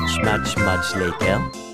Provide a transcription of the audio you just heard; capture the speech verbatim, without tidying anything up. much, much, much later.